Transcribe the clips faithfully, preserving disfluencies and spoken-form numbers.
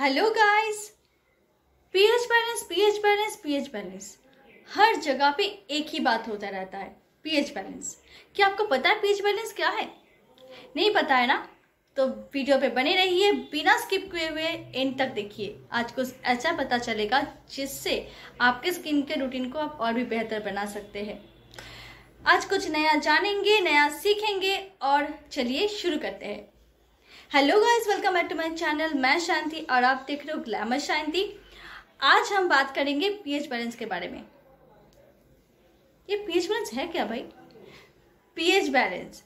Hello guys, pH balance pH balance pH balance हर जगह पे एक ही बात होता रहता है। पीएच बैलेंस, क्या आपको पता है पीएच बैलेंस क्या है? नहीं पता है ना? तो वीडियो पे बने रहिए, बिना स्किप किए हुए एंड तक देखिए। आज कुछ ऐसा पता चलेगा जिससे आपके स्किन के रूटीन को आप और भी बेहतर बना सकते हैं। आज कुछ नया जानेंगे, नया सीखेंगे और चलिए शुरू करते हैं। Hello guys, welcome back to my channel. मैं शांति और आप देख रहे हो ग्लैमर शांति। आज हम बात करेंगे पीएच बैलेंस के बारे में। ये पीएच बैलेंस है क्या भाई? पीएच बैलेंस,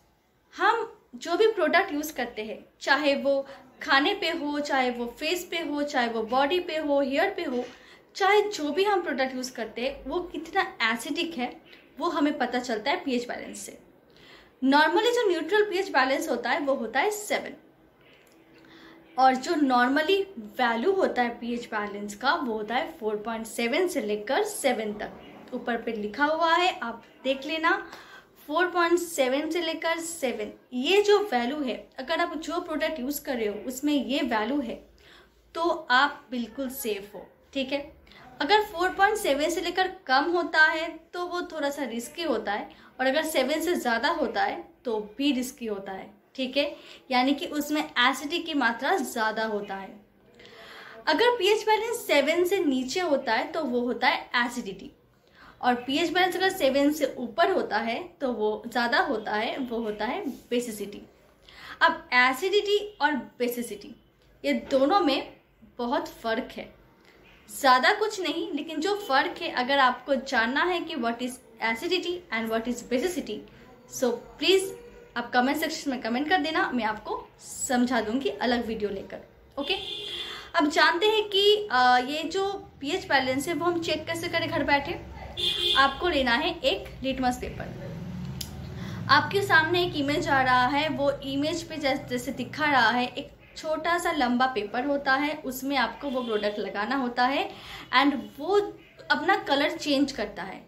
हम जो भी प्रोडक्ट यूज़ करते हैं, चाहे वो खाने पे हो, चाहे वो फेस पे हो, चाहे वो बॉडी पे हो, हेयर पे हो, चाहे जो भी हम प्रोडक्ट यूज़ करते हैं वो कितना एसिडिक है वो हमें पता चलता है पीएच बैलेंस से। नॉर्मली जो न्यूट्रल पीएच बैलेंस होता है वो होता है सेवन, और जो नॉर्मली वैल्यू होता है पीएच बैलेंस का वो होता है फोर पॉइंट सेवन से लेकर सेवन तक। ऊपर पे लिखा हुआ है, आप देख लेना, फोर पॉइंट सेवन से लेकर सेवन। ये जो वैल्यू है, अगर आप जो प्रोडक्ट यूज़ कर रहे हो उसमें ये वैल्यू है तो आप बिल्कुल सेफ हो, ठीक है। अगर फोर पॉइंट सेवन से लेकर कम होता है तो वो थोड़ा सा रिस्की होता है, और अगर सेवन से ज़्यादा होता है तो भी रिस्की होता है, ठीक है। यानी कि उसमें एसिडिटी की मात्रा ज़्यादा होता है। अगर पीएच बैलेंस सेवन से नीचे होता है तो वो होता है एसिडिटी, और पीएच बैलेंस अगर सेवन से ऊपर होता है तो वो ज़्यादा होता है, वो होता है बेसिसिटी। अब एसिडिटी और बेसिसिटी, ये दोनों में बहुत फ़र्क है, ज़्यादा कुछ नहीं, लेकिन जो फ़र्क है, अगर आपको जानना है कि what is acidity and what is basicity, so please आप कमेंट सेक्शन में कमेंट कर देना, मैं आपको समझा दूंगी अलग वीडियो लेकर, ओके। अब जानते हैं कि आ, ये जो पीएच बैलेंस है वो हम चेक कैसे करें घर बैठे। आपको लेना है एक लिटमस पेपर। आपके सामने एक इमेज आ रहा है, वो इमेज पे जैसे दिखा रहा है एक छोटा सा लंबा पेपर होता है, उसमें आपको वो प्रोडक्ट लगाना होता है, एंड वो अपना कलर चेंज करता है।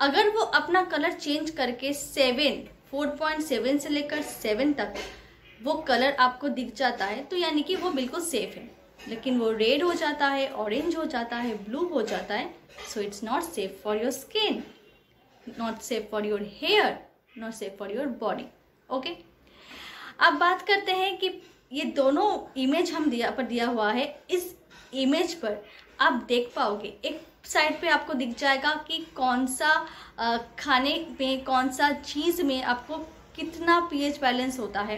अगर वो अपना कलर चेंज करके सेवन फोर पॉइंट सेवन से लेकर सेवन तक वो कलर आपको दिख जाता है तो यानी कि वो बिल्कुल सेफ़ है। लेकिन वो रेड हो जाता है, ऑरेंज हो जाता है, ब्लू हो जाता है, so it's not safe for your skin, not safe for your hair, not safe for your body, okay. अब बात करते हैं कि ये दोनों इमेज हम दिया पर दिया हुआ है, इस इमेज पर आप देख पाओगे, एक साइड पे आपको दिख जाएगा कि कौन सा आ, खाने में, कौन सा चीज़ में आपको कितना पीएच बैलेंस होता है,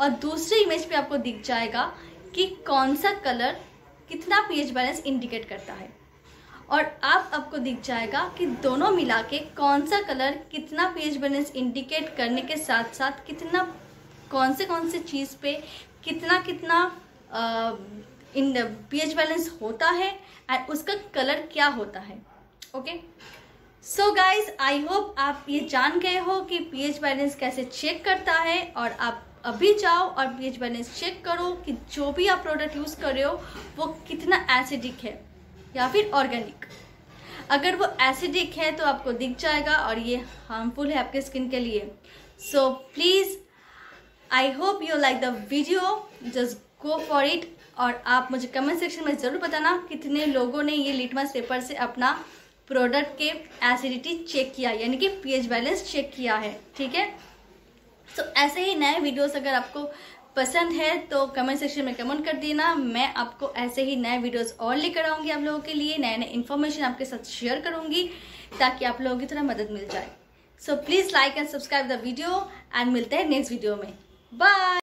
और दूसरे इमेज पे आपको दिख जाएगा कि कौन सा कलर कितना पीएच बैलेंस इंडिकेट करता है, और आप आपको दिख जाएगा कि दोनों मिला के कौन सा कलर कितना पीएच बैलेंस इंडिकेट करने के साथ साथ कितना, कौन से कौन से चीज़ पे कितना कितना आ, इन पीएच बैलेंस होता है, और उसका कलर क्या होता है, okay. So guys, I hope आप ये जान गए हो कि पीएच बैलेंस कैसे चेक करता है, और आप अभी जाओ और पीएच बैलेंस चेक करो कि जो भी आप प्रोडक्ट यूज़ कर रहे हो वो कितना एसिडिक है या फिर ऑर्गेनिक। अगर वो एसिडिक है तो आपको दिख जाएगा और ये हार्मफुल है आपके स्किन के लिए। So please, I hope you like the video, just go for it. और आप मुझे कमेंट सेक्शन में ज़रूर बताना कितने लोगों ने ये लिटमस पेपर से अपना प्रोडक्ट के एसिडिटी चेक किया, यानी कि पीएच बैलेंस चेक किया है, ठीक है। तो ऐसे ही नए वीडियोस अगर आपको पसंद है तो कमेंट सेक्शन में कमेंट कर देना। मैं आपको ऐसे ही नए वीडियोस और लेकर आऊँगी आप लोगों के लिए, नए नए इन्फॉर्मेशन आपके साथ शेयर करूँगी ताकि आप लोगों की थोड़ा मदद मिल जाए। So please like and subscribe the video, and मिलते हैं नेक्स्ट वीडियो में। बाय।